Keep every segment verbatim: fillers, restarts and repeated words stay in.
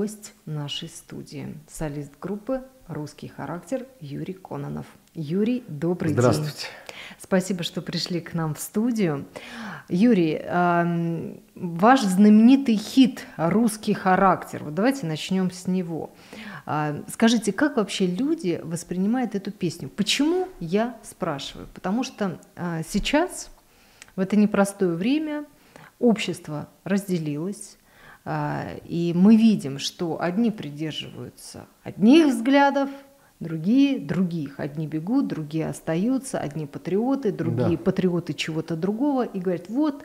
гость нашей студии, солист группы «Русский характер» Юрий Кононов. Юрий, добрый Здравствуйте. день. Здравствуйте. Спасибо, что пришли к нам в студию. Юрий, ваш знаменитый хит «Русский характер», вот давайте начнем с него. Скажите, как вообще люди воспринимают эту песню? Почему, я спрашиваю? Потому что сейчас, в это непростое время, общество разделилось, и мы видим, что одни придерживаются одних взглядов, другие – других. Одни бегут, другие остаются, одни – патриоты, другие да. – патриоты чего-то другого. И говорят, вот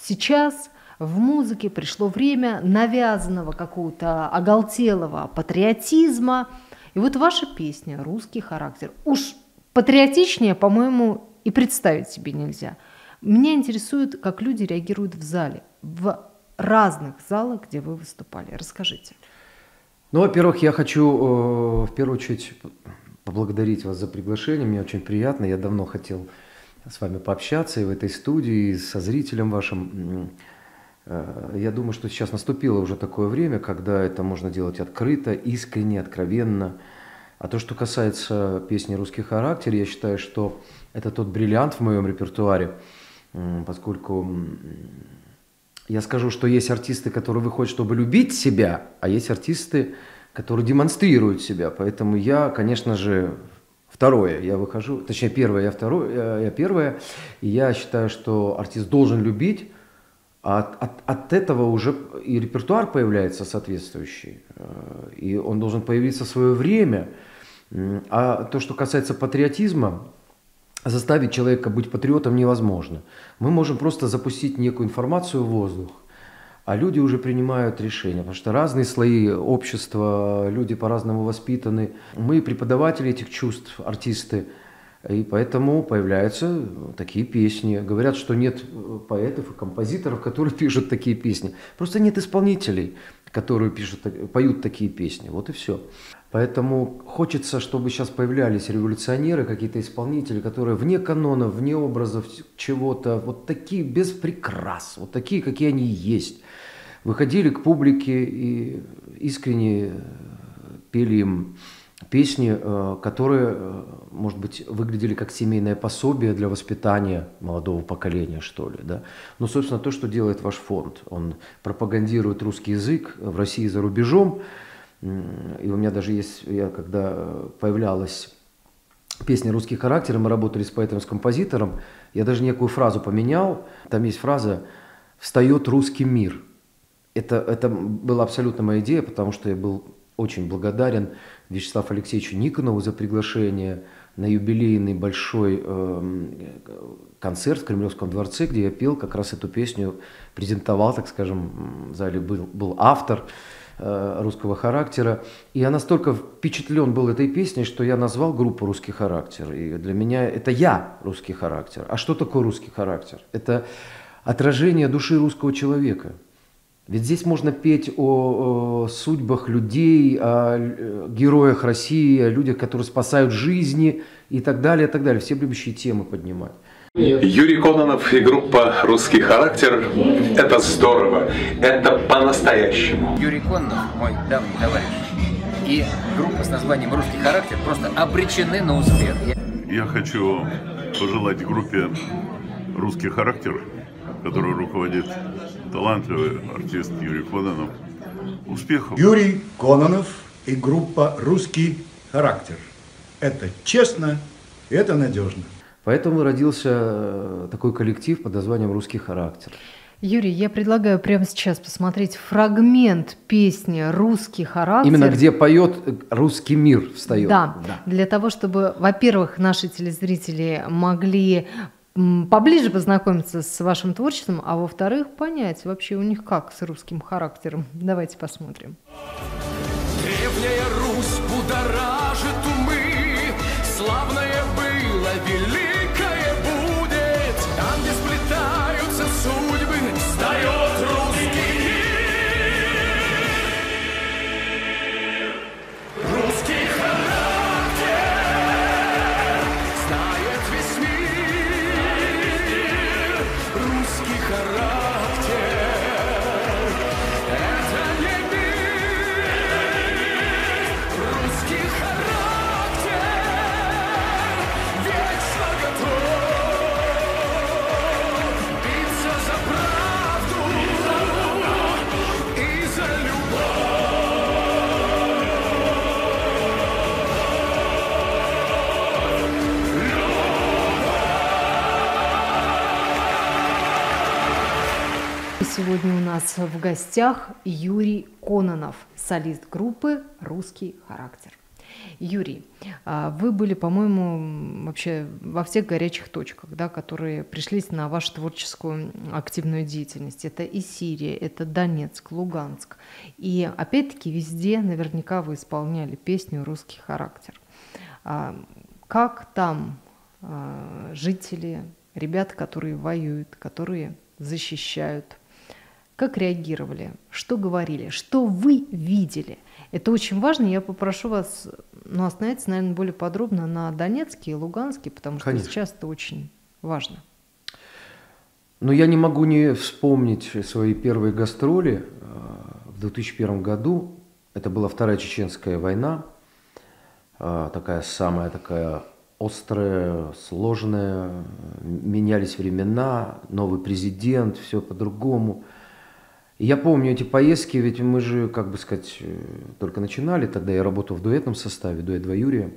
сейчас в музыке пришло время навязанного какого-то оголтелого патриотизма. И вот ваша песня «Русский характер». Уж патриотичнее, по-моему, и представить себе нельзя. Меня интересует, как люди реагируют в зале, в разных залах, где вы выступали. Расскажите. Ну, во-первых, я хочу э, в первую очередь поблагодарить вас за приглашение. Мне очень приятно. Я давно хотел с вами пообщаться и в этой студии, и со зрителем вашим. Э, я думаю, что сейчас наступило уже такое время, когда это можно делать открыто, искренне, откровенно. А то, что касается песни «Русский характер», я считаю, что это тот бриллиант в моем репертуаре, э, поскольку... Я скажу, что есть артисты, которые выходят, чтобы любить себя, а есть артисты, которые демонстрируют себя. Поэтому я, конечно же, второе. Я выхожу, точнее, первое, я второе, я первое. И я считаю, что артист должен любить, а от, от, от этого уже и репертуар появляется соответствующий. И он должен появиться в свое время. А то, что касается патриотизма, заставить человека быть патриотом невозможно. Мы можем просто запустить некую информацию в воздух, а люди уже принимают решения, потому что разные слои общества, люди по-разному воспитаны. Мы преподаватели этих чувств, артисты, и поэтому появляются такие песни. Говорят, что нет поэтов и композиторов, которые пишут такие песни. Просто нет исполнителей, которые пишут, поют такие песни. Вот и все. Поэтому хочется, чтобы сейчас появлялись революционеры, какие-то исполнители, которые вне канонов, вне образов чего-то, вот такие без прикрас, вот такие, какие они есть. Выходили к публике и искренне пели им песни, которые, может быть, выглядели как семейное пособие для воспитания молодого поколения, что ли. Да? Но, собственно, то, что делает ваш фонд. Он пропагандирует русский язык в России и за рубежом. И у меня даже есть, я когда появлялась песня «Русский характер», мы работали с поэтом, с композитором, я даже некую фразу поменял. Там есть фраза «Встает русский мир». Это, это была абсолютно моя идея, потому что я был очень благодарен Вячеславу Алексеевичу Никонову за приглашение на юбилейный большой э, концерт в Кремлевском дворце, где я пел как раз эту песню, презентовал, так скажем, в зале был, был автор «Русского характера». И я настолько впечатлен был этой песней, что я назвал группу «Русский характер». И для меня это я русский характер. А что такое русский характер? Это отражение души русского человека. Ведь здесь можно петь о, о судьбах людей, о героях России, о людях, которые спасают жизни и так далее, и так далее. Все любящие темы поднимать. Юрий Кононов и группа «Русский характер» – это здорово, это по-настоящему. Юрий Кононов, мой давний товарищ, и группа с названием «Русский характер» просто обречены на успех. Я хочу пожелать группе «Русский характер», которую руководит талантливый артист Юрий Кононов, успехов. Юрий Кононов и группа «Русский характер» – это честно, это надежно. Поэтому родился такой коллектив под названием «Русский характер». Юрий, я предлагаю прямо сейчас посмотреть фрагмент песни «Русский характер». Именно где поет «Русский мир встает». Да, да. Для того, чтобы, во-первых, наши телезрители могли поближе познакомиться с вашим творчеством, а во-вторых, понять вообще у них как с русским характером. Давайте посмотрим. Древняя Русь будоражит умы, славное было великое. Характер, это не мир. Сегодня у нас в гостях Юрий Кононов, солист группы «Русский характер». Юрий, вы были, по-моему, вообще во всех горячих точках, да, которые пришлись на вашу творческую активную деятельность. Это и Сирия, это Донецк, Луганск. И опять-таки везде наверняка вы исполняли песню «Русский характер». Как там жители, ребята, которые воюют, которые защищают? Как реагировали? Что говорили? Что вы видели? Это очень важно. Я попрошу вас ну, остановиться, наверное, более подробно на Донецке и Луганске, потому что Конечно. Сейчас это очень важно. Но я не могу не вспомнить свои первые гастроли в две тысячи первом году. Это была Вторая Чеченская война. Такая самая такая острая, сложная. Менялись времена, новый президент, все по-другому. Я помню эти поездки, ведь мы же, как бы сказать, только начинали. Тогда я работал в дуэтном составе, дуэт два Юрия.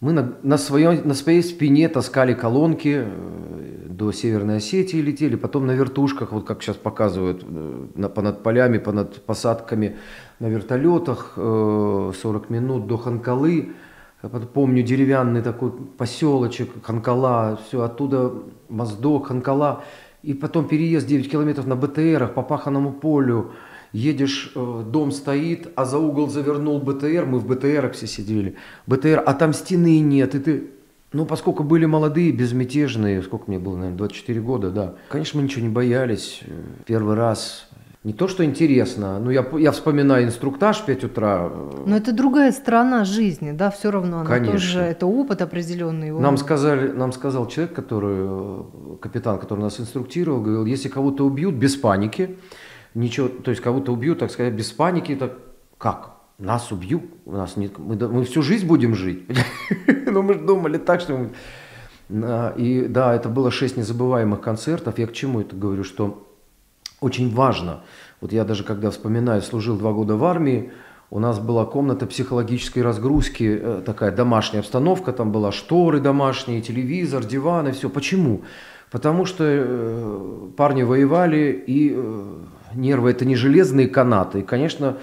Мы на, на, своей, на своей спине таскали колонки до Северной Осетии, летели. Потом на вертушках, вот как сейчас показывают, на, понад полями, понад посадками на вертолетах, сорок минут до Ханкалы. Помню деревянный такой поселочек, Ханкала, все оттуда, Моздок, Ханкала. И потом переезд девять километров на БТРах по паханому полю. Едешь, дом стоит, а за угол завернул БТР. Мы в БТРах все сидели. БТР, а там стены нет. И ты... Ну, поскольку были молодые, безмятежные, сколько мне было, наверное, двадцать четыре года, да. Конечно, мы ничего не боялись. Первый раз... Не то, что интересно, но я, я вспоминаю инструктаж в пять утра. Но это другая сторона жизни, да, все равно. Она Конечно. Тоже, это опыт определенный. Он... Нам, сказали, нам сказал человек, который, капитан, который нас инструктировал, говорил, если кого-то убьют, без паники, ничего, то есть кого-то убьют, так сказать, без паники, так как? Нас убьют, у нас нет, мы, мы всю жизнь будем жить. Но мы же думали так, что... И да, это было шесть незабываемых концертов. Я к чему это говорю, что... Очень важно. Вот я даже, когда вспоминаю, служил два года в армии, у нас была комната психологической разгрузки, такая домашняя обстановка, там была шторы домашние, телевизор, диван и все. Почему? Потому что э, парни воевали, и э, нервы – это не железные канаты. И, конечно,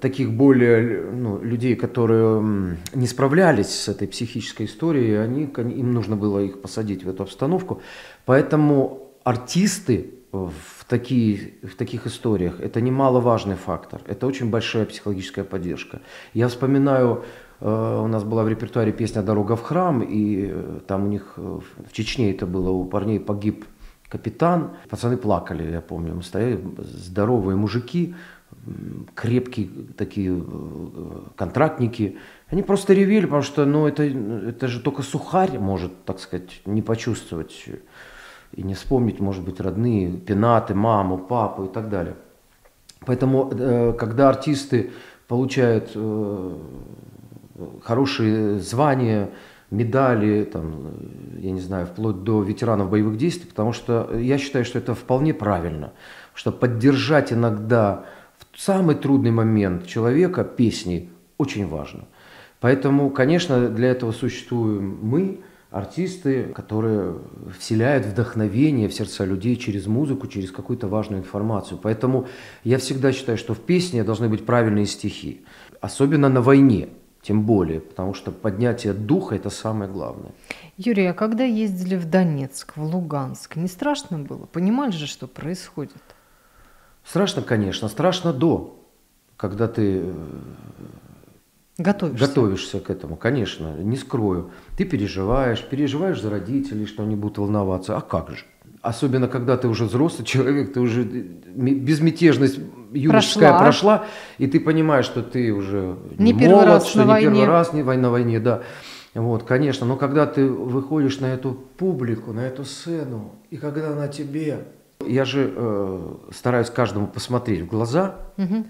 таких более ну, людей, которые не справлялись с этой психической историей, они, им нужно было их посадить в эту обстановку. Поэтому артисты в, такие, в таких историях это немаловажный фактор, это очень большая психологическая поддержка. Я вспоминаю, э, у нас была в репертуаре песня «Дорога в храм», и э, там у них э, в Чечне это было, у парней погиб капитан, пацаны плакали, я помню, мы стояли, здоровые мужики, крепкие такие контрактники, они просто ревели, потому что ну, это, это же только сухарь может, так сказать, не почувствовать. И не вспомнить, может быть, родные, пенаты, маму, папу и так далее. Поэтому, когда артисты получают хорошие звания, медали, там, я не знаю, вплоть до ветеранов боевых действий, потому что я считаю, что это вполне правильно, что поддержать иногда в самый трудный момент человека песней очень важно. Поэтому, конечно, для этого существуем мы, артисты, которые вселяют вдохновение в сердца людей через музыку, через какую-то важную информацию. Поэтому я всегда считаю, что в песне должны быть правильные стихи. Особенно на войне, тем более, потому что поднятие духа – это самое главное. Юрий, а когда ездили в Донецк, в Луганск, не страшно было? Понимали же, что происходит? Страшно, конечно. Страшно до, когда ты... Готовишься. Готовишься к этому, конечно, не скрою. Ты переживаешь, переживаешь за родителей, что они будут волноваться. А как же? Особенно, когда ты уже взрослый человек, ты уже безмятежность юношеская прошла, прошла и ты понимаешь, что ты уже не, не первый молод, раз что не войне. Первый раз не война, войне, да. Вот, конечно, но когда ты выходишь на эту публику, на эту сцену, и когда на тебе... Я же э, стараюсь каждому посмотреть в глаза, угу.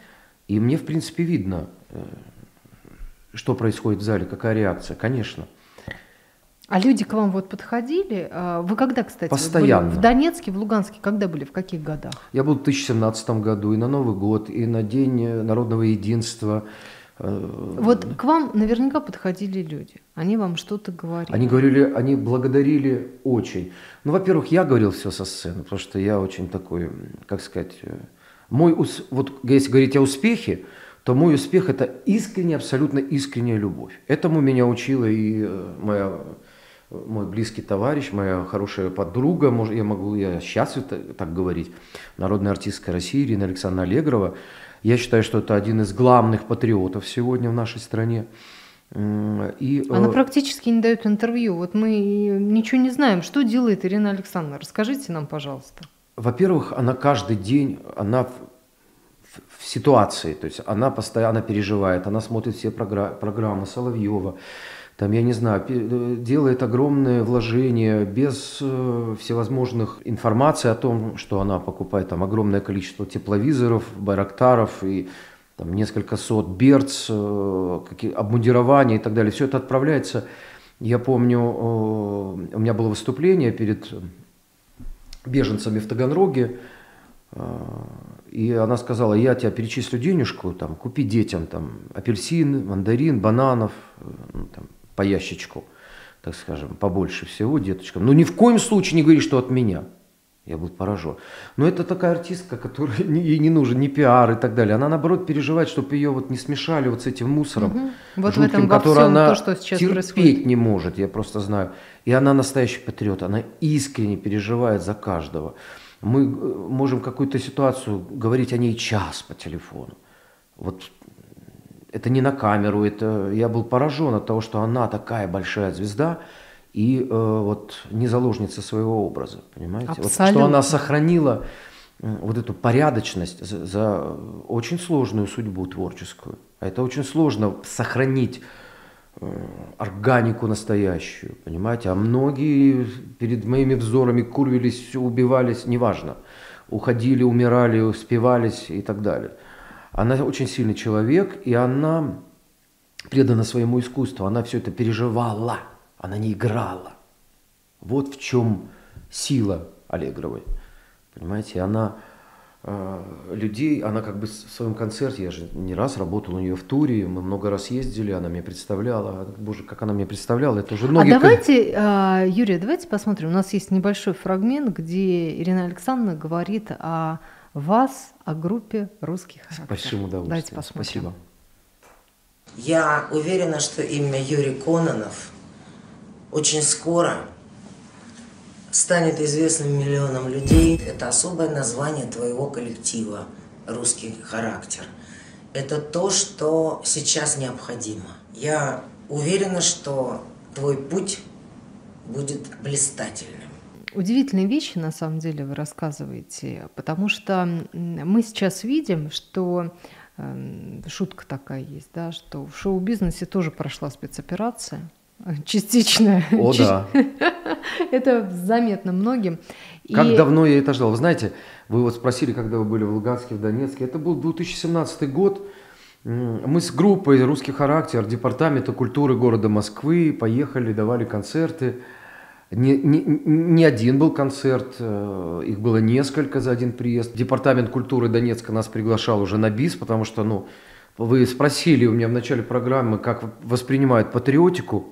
И мне, в принципе, видно... Э, что происходит в зале, какая реакция, конечно. А люди к вам вот подходили? Вы когда, кстати, постоянно. В Донецке, в Луганске, когда были, в каких годах? Я был в две тысячи семнадцатом году, и на Новый год, и на День народного единства, Вот к вам наверняка подходили люди, они вам что-то говорили. Они говорили, они благодарили очень. Ну, во-первых, я говорил все со сцены, потому что я очень такой, как сказать, мой, вот если говорить о успехе, то мой успех – это искренняя, абсолютно искренняя любовь. Этому меня учила и моя, мой близкий товарищ, моя хорошая подруга, я могу, я счастлив так говорить, народная артистка России Ирина Александровна Аллегрова. Я считаю, что это один из главных патриотов сегодня в нашей стране. И, Она э... практически не дает интервью. Вот мы ничего не знаем. Что делает Ирина Александровна? Расскажите нам, пожалуйста. Во-первых, она каждый день, она в, в, в ситуации, то есть она постоянно переживает, она смотрит все програ программы Соловьева, там, я не знаю, делает огромные вложения без э, всевозможных информации о том, что она покупает там огромное количество тепловизоров, байрактаров и там несколько сот берц, э, обмундирования и так далее. Все это отправляется. Я помню, э, у меня было выступление перед беженцами в Таганроге, и она сказала: я тебе перечислю денежку, там, купи детям там, апельсин, мандарин, бананов, там, по ящичку, так скажем, побольше всего деточкам. Но ни в коем случае не говори, что от меня. Я был поражен. Но это такая артистка, которой ей не нужен ни пиар и так далее. Она, наоборот, переживает, чтобы ее вот не смешали вот с этим мусором, угу. вот жутким, в этом во который всем она то, что сейчас терпеть происходит. Не может, я просто знаю. И она настоящий патриот, она искренне переживает за каждого. Мы можем какую-то ситуацию говорить о ней час по телефону. Вот это не на камеру, это я был поражен от того, что она такая большая звезда, и э, вот не заложница своего образа, понимаете? Вот, что она сохранила э, вот эту порядочность за, за очень сложную судьбу творческую. А это очень сложно сохранить э, органику настоящую, понимаете? А многие перед моими взорами курвились, убивались, неважно, уходили, умирали, успевались и так далее. Она очень сильный человек, и она предана своему искусству, она все это переживала. Она не играла. Вот в чем сила Аллегровой. Понимаете, она э, людей, она как бы в своем концерте, я же не раз работал у нее в туре, мы много раз ездили, она меня представляла. Боже, как она меня представляла, это уже многие... А давайте, э, Юрий, давайте посмотрим. У нас есть небольшой фрагмент, где Ирина Александровна говорит о вас, о группе «Русский характер». С большим удовольствием. Давайте посмотрим. Спасибо. Я уверена, что имя Юрий Кононов очень скоро станет известным миллионам людей. Это особое название твоего коллектива «Русский характер». Это то, что сейчас необходимо. Я уверена, что твой путь будет блистательным. Удивительные вещи, на самом деле, вы рассказываете, потому что мы сейчас видим, что... Шутка такая есть, да, что в шоу-бизнесе тоже прошла спецоперация. Частичная. О, да. Это заметно многим. Как и... давно я это ждал. Вы знаете, вы вот спросили, когда вы были в Луганске, в Донецке. Это был две тысячи семнадцатый год. Мы с группой «Русский характер» департамента культуры города Москвы поехали, давали концерты. Не, не, не один был концерт, их было несколько за один приезд. Департамент культуры Донецка нас приглашал уже на бис, потому что, ну, вы спросили у меня в начале программы, как воспринимают патриотику.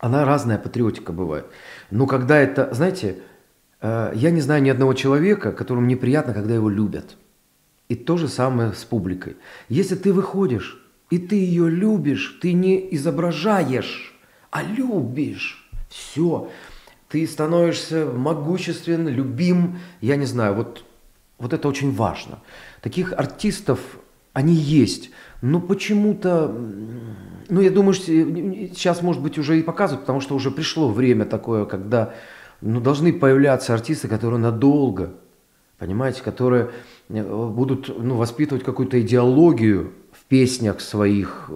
Она разная патриотика бывает. Но когда это, знаете, я не знаю ни одного человека, которому неприятно, когда его любят. И то же самое с публикой. Если ты выходишь, и ты ее любишь, ты не изображаешь, а любишь. Все. Ты становишься могуществен, любим. Я не знаю, вот, вот это очень важно. Таких артистов, они есть. Но почему-то, ну я думаю, что сейчас, может быть, уже и показывают, потому что уже пришло время такое, когда ну, должны появляться артисты, которые надолго, понимаете, которые будут ну, воспитывать какую-то идеологию в песнях своих,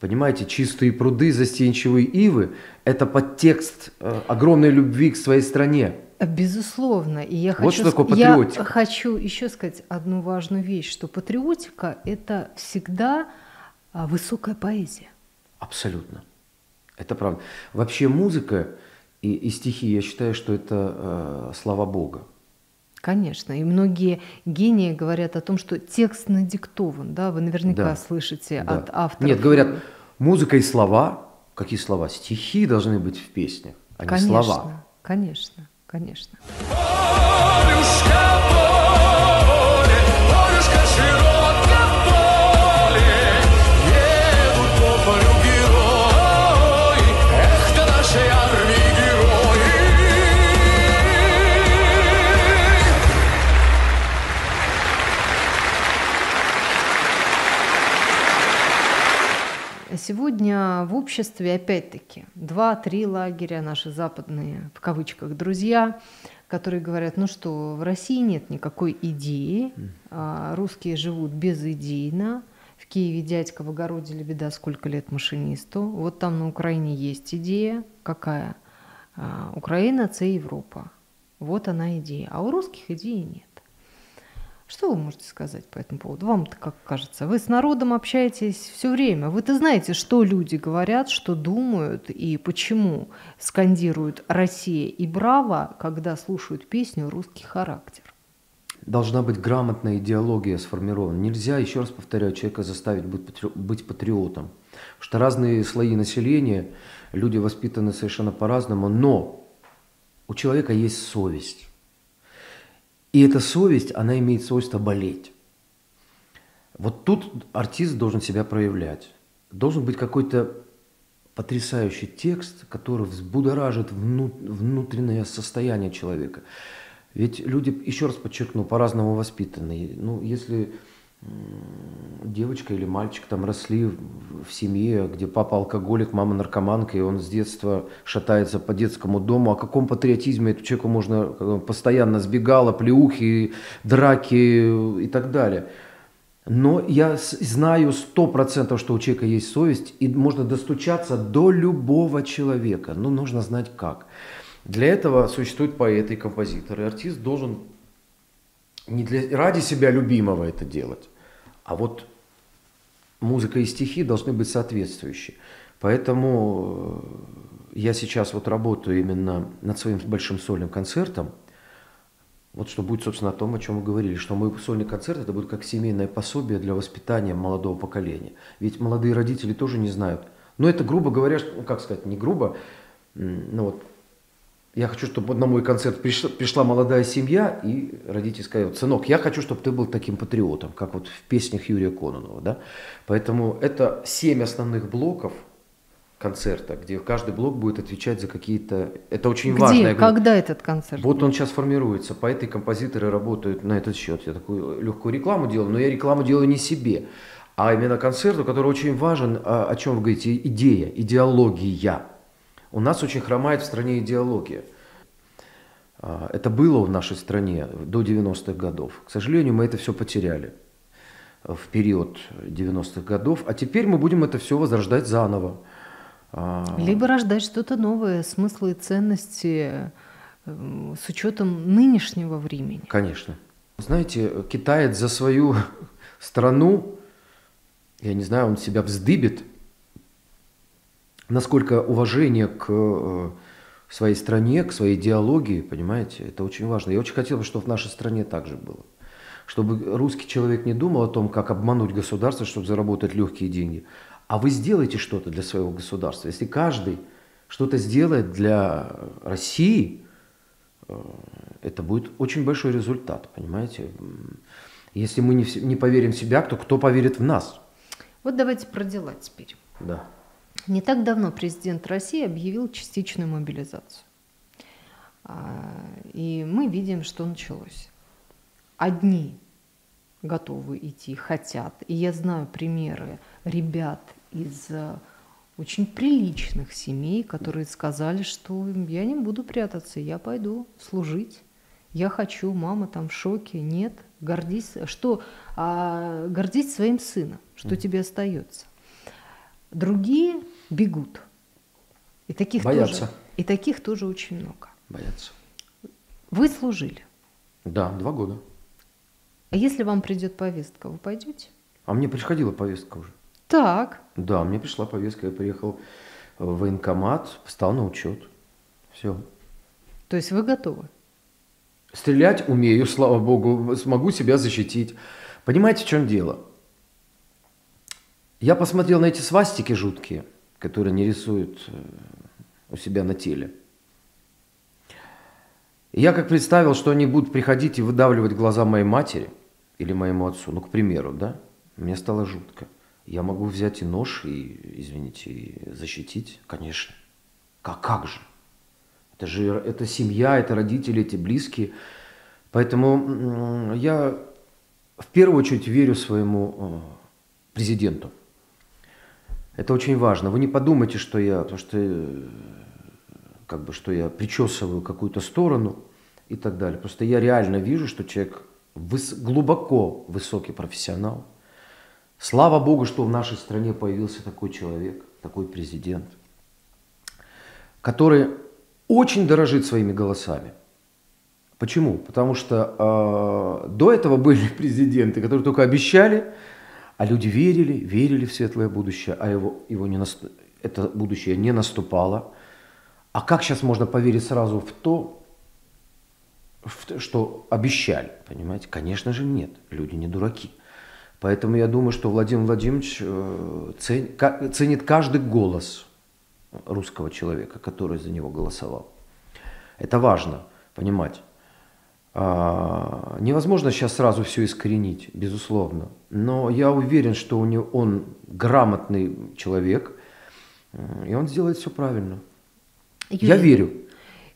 понимаете, чистые пруды, застенчивые ивы, это подтекст огромной любви к своей стране. Безусловно. И я, вот хочу, что такое патриотика. Я хочу еще сказать одну важную вещь, что патриотика – это всегда высокая поэзия. Абсолютно. Это правда. Вообще музыка и, и стихи, я считаю, что это э, слава Бога. Конечно, и многие гении говорят о том, что текст надиктован, да, вы наверняка да, слышите да. от автора. Нет, говорят, музыка и слова, какие слова? Стихи должны быть в песнях, а конечно, не слова. Конечно, конечно, конечно. Сегодня в обществе, опять-таки, два-три лагеря, наши западные, в кавычках, друзья, которые говорят, ну что, в России нет никакой идеи, русские живут безидейно, в Киеве дядька в огороде лебеда, сколько лет машинисту, вот там на Украине есть идея, какая? Украина – это Европа, вот она идея, а у русских идеи нет. Что вы можете сказать по этому поводу? Вам-то как кажется? Вы с народом общаетесь все время. Вы-то знаете, что люди говорят, что думают и почему скандируют «Россия» и «Браво», когда слушают песню «Русский характер». Должна быть грамотная идеология сформирована. Нельзя, еще раз повторяю, человека заставить быть патриотом. Потому что разные слои населения, люди воспитаны совершенно по-разному, но у человека есть совесть. И эта совесть, она имеет свойство болеть. Вот тут артист должен себя проявлять. Должен быть какой-то потрясающий текст, который взбудоражит внутреннее состояние человека. Ведь люди, еще раз подчеркну, по-разному воспитаны. Ну, если девочка или мальчик там росли в семье, где папа алкоголик, мама наркоманка, и он с детства шатается по детскому дому. О каком патриотизме этому человеку можно постоянно сбегало, плеухи, драки и так далее. Но я знаю сто процентов, что у человека есть совесть, и можно достучаться до любого человека. Но нужно знать как. Для этого существуют поэты и композиторы. Артист должен не для, ради себя любимого это делать, а вот музыка и стихи должны быть соответствующие. Поэтому я сейчас вот работаю именно над своим большим сольным концертом, вот что будет, собственно, о том, о чем вы говорили, что мой сольный концерт – это будет как семейное пособие для воспитания молодого поколения. Ведь молодые родители тоже не знают. Но это, грубо говоря, ну, как сказать, не грубо, ну вот, я хочу, чтобы на мой концерт пришла, пришла молодая семья, и родители сказали: сынок, я хочу, чтобы ты был таким патриотом, как вот в песнях Юрия Кононова. Да? Поэтому это семь основных блоков концерта, где каждый блок будет отвечать за какие-то... Это очень где, важно. Где, когда этот концерт? Вот он сейчас формируется. Поэты и композиторы работают на этот счет. Я такую легкую рекламу делаю, но я рекламу делаю не себе, а именно концерту, который очень важен, о чем вы говорите, идея, идеология. У нас очень хромает в стране идеология. Это было в нашей стране до девяностых годов. К сожалению, мы это все потеряли в период девяностых годов. А теперь мы будем это все возрождать заново. Либо рождать что-то новое, смыслы и ценности с учетом нынешнего времени. Конечно. Знаете, китаец за свою страну, я не знаю, он себя вздыбит. Насколько уважение к своей стране, к своей идеологии, понимаете, это очень важно. Я очень хотел бы, чтобы в нашей стране так же было. Чтобы русский человек не думал о том, как обмануть государство, чтобы заработать легкие деньги. А вы сделаете что-то для своего государства. Если каждый что-то сделает для России, это будет очень большой результат, понимаете. Если мы не поверим в себя, то кто поверит в нас? Вот давайте про дела теперь. Да. Не так давно президент России объявил частичную мобилизацию. И мы видим, что началось. Одни готовы идти, хотят. И я знаю примеры ребят из очень приличных семей, которые сказали, что я не буду прятаться, я пойду служить. Я хочу, мама там в шоке, нет, гордись, что, а, гордись своим сыном, что тебе остается. Другие бегут. И таких, тоже, и таких тоже очень много. Боятся. Вы служили? Да, два года. А если вам придет повестка, вы пойдете? А мне приходила повестка уже. Так. Да, мне пришла повестка. Я приехал в военкомат, встал на учет. Все. То есть вы готовы? Стрелять умею, слава богу, смогу себя защитить. Понимаете, в чем дело? Я посмотрел на эти свастики жуткие, которые они рисуют у себя на теле. И я как представил, что они будут приходить и выдавливать глаза моей матери или моему отцу, ну, к примеру, да? Мне стало жутко. Я могу взять и нож, и, извините, и защитить, конечно. Как, как же? Это же это семья, это родители, эти близкие. Поэтому я в первую очередь верю своему президенту. Это очень важно. Вы не подумайте, что я, потому что, как бы, что я причесываю какую-то сторону и так далее. Просто я реально вижу, что человек выс- глубоко высокий профессионал. Слава Богу, что в нашей стране появился такой человек, такой президент, который очень дорожит своими голосами. Почему? Потому что э, до этого были президенты, которые только обещали, а люди верили, верили в светлое будущее, а его, его не наст... это будущее не наступало. А как сейчас можно поверить сразу в то, в то, что обещали? Понимаете? Конечно же нет, люди не дураки. Поэтому я думаю, что Владимир Владимирович э, цен... ка... ценит каждый голос русского человека, который за него голосовал. Это важно понимать. А, невозможно сейчас сразу все искоренить, безусловно. Но я уверен, что у него, он грамотный человек, и он сделает все правильно. Юрий, я верю.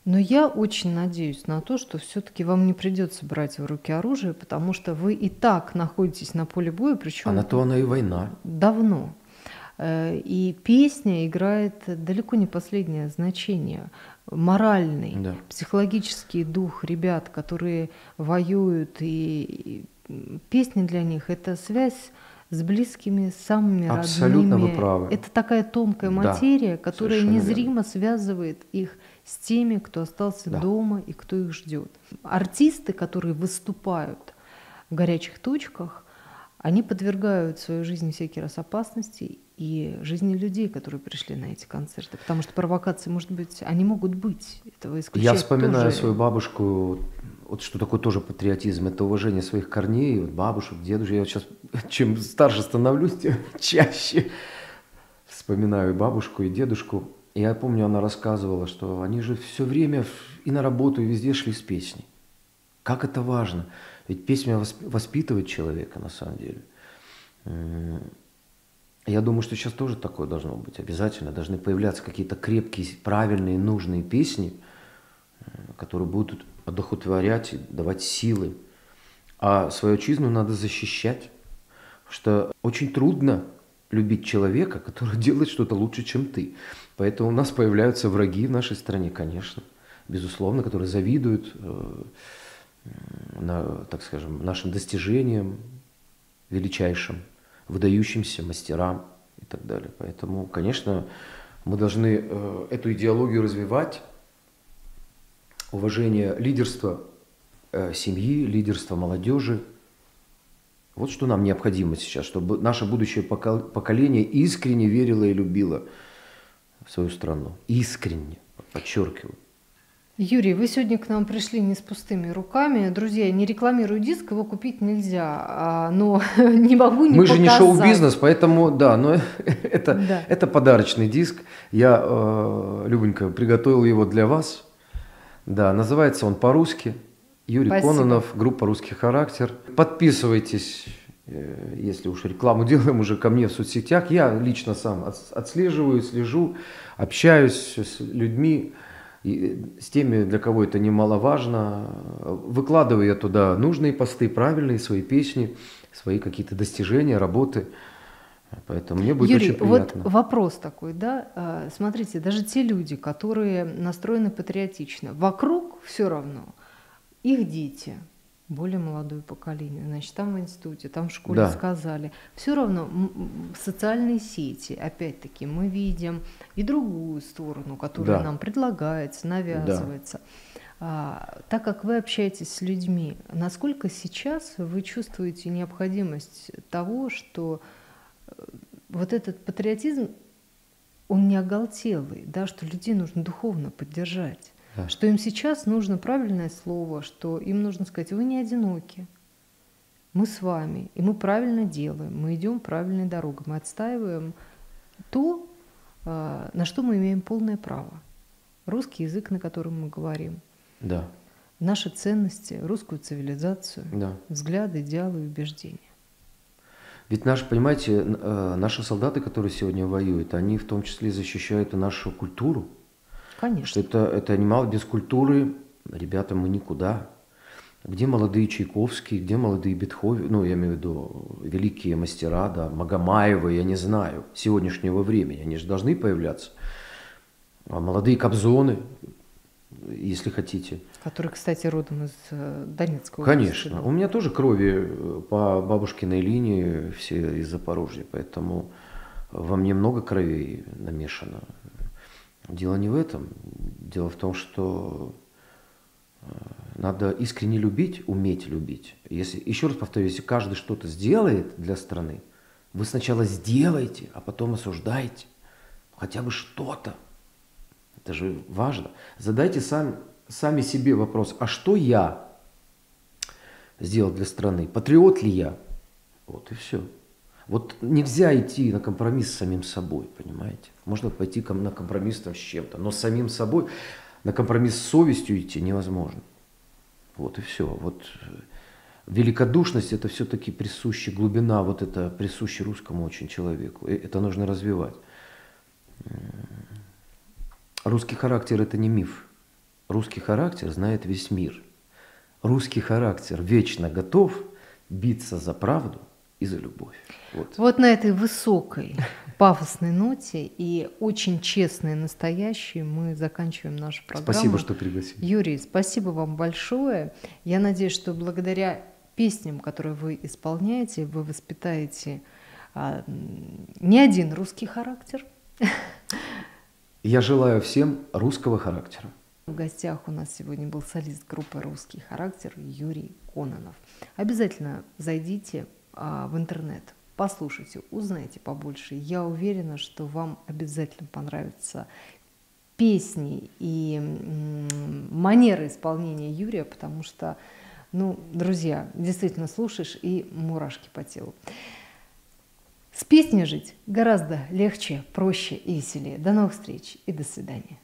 Но я очень надеюсь на то, что все-таки вам не придется брать в руки оружие, потому что вы и так находитесь на поле боя, причем... А на то она и война. Давно. И песня играет далеко не последнее значение. Моральный, да. Психологический дух ребят, которые воюют. И песни для них – это связь с близкими, с самыми родными. Абсолютно вы правы. Это такая тонкая материя, да, которая незримо верно. Связывает их с теми, кто остался да. дома и кто их ждет. Артисты, которые выступают в горячих точках, они подвергают свою жизнь всякий раз опасности и жизни людей, которые пришли на эти концерты. Потому что провокации, может быть, они могут быть. Этого исключать Я вспоминаю тоже. Свою бабушку, вот что такое тоже патриотизм, это уважение своих корней, вот бабушек, дедушек. Я вот сейчас, чем старше становлюсь, тем чаще вспоминаю бабушку и дедушку. И я помню, она рассказывала, что они же все время и на работу, и везде шли с песней. Как это важно. Ведь песня воспитывает человека, на самом деле. Я думаю, что сейчас тоже такое должно быть. Обязательно должны появляться какие-то крепкие, правильные, нужные песни, которые будут одухотворять и давать силы. А свою отчизну надо защищать. Потому что очень трудно любить человека, который делает что-то лучше, чем ты. Поэтому у нас появляются враги в нашей стране, конечно, безусловно, которые завидуют... На, так скажем, нашим достижениям, величайшим, выдающимся мастерам и так далее. Поэтому, конечно, мы должны э, эту идеологию развивать, уважение лидерства э, семьи, лидерства молодежи. Вот что нам необходимо сейчас, чтобы наше будущее поколение искренне верило и любило свою страну. Искренне, подчеркиваю. Юрий, вы сегодня к нам пришли не с пустыми руками. Друзья, не рекламирую диск, его купить нельзя, но не могу не показать. Мы же не шоу-бизнес, поэтому, да, но это, да. это подарочный диск. Я, э, Любонька, приготовил его для вас. Да, называется он по-русски. Юрий Спасибо. Кононов, группа «Русский характер». Подписывайтесь, э, если уж рекламу делаем, уже ко мне в соцсетях. Я лично сам отслеживаю, слежу, общаюсь с людьми. И с теми, для кого это немаловажно, выкладываю я туда нужные посты, правильные свои песни, свои какие-то достижения, работы. Поэтому мне будет Юрий, очень приятно. Вот вопрос такой, да? Смотрите, даже те люди, которые настроены патриотично, вокруг все равно их дети, более молодое поколение, значит, там в институте, там в школе да. сказали. Все равно социальные сети, опять-таки, мы видим и другую сторону, которая да. нам предлагается, навязывается. Да. А, так как вы общаетесь с людьми, насколько сейчас вы чувствуете необходимость того, что вот этот патриотизм, он не оголтелый, да, что людей нужно духовно поддержать? Да. Что им сейчас нужно правильное слово, что им нужно сказать: вы не одиноки, мы с вами, и мы правильно делаем, мы идем правильной дорогой, мы отстаиваем то, на что мы имеем полное право. Русский язык, на котором мы говорим. Да. Наши ценности, русскую цивилизацию, да. взгляды, идеалы и убеждения. Ведь наши, понимаете, наши солдаты, которые сегодня воюют, они в том числе защищают и нашу культуру. Конечно. Это, это немало. Без культуры, ребята, мы никуда. Где молодые Чайковские, где молодые Бетховен, ну, я имею в виду великие мастера, да, Магомаева, я не знаю, сегодняшнего времени, они же должны появляться. А молодые Кобзоны, если хотите. Который, кстати, родом из Донецка. Конечно. Области. У меня тоже крови по бабушкиной линии все из Запорожья, поэтому во мне много крови намешано. Дело не в этом. Дело в том, что надо искренне любить, уметь любить. Если, еще раз повторю, если каждый что-то сделает для страны, вы сначала сделаете, а потом осуждаете. Хотя бы что-то. Это же важно. Задайте сами, сами себе вопрос, а что я сделал для страны? Патриот ли я? Вот и все. Вот нельзя идти на компромисс с самим собой, понимаете? Можно пойти на компромисс там с чем-то, но с самим собой на компромисс с совестью идти невозможно. Вот и все. Вот великодушность – это все-таки присуща, глубина вот это присуща русскому очень человеку. И это нужно развивать. Русский характер – это не миф. Русский характер знает весь мир. Русский характер вечно готов биться за правду и за любовь. Вот, вот на этой высокой пафосной ноте и очень честной, настоящей мы заканчиваем нашу программу. Спасибо, что пригласили. Юрий, спасибо вам большое. Я надеюсь, что благодаря песням, которые вы исполняете, вы воспитаете а, не один русский характер. Я желаю всем русского характера. В гостях у нас сегодня был солист группы «Русский характер» Юрий Кононов. Обязательно зайдите а, в интернет, послушайте, узнайте побольше. Я уверена, что вам обязательно понравятся песни и м-м, манеры исполнения Юрия, потому что, ну, друзья, действительно слушаешь и мурашки по телу. С песней жить гораздо легче, проще и веселее. До новых встреч и до свидания.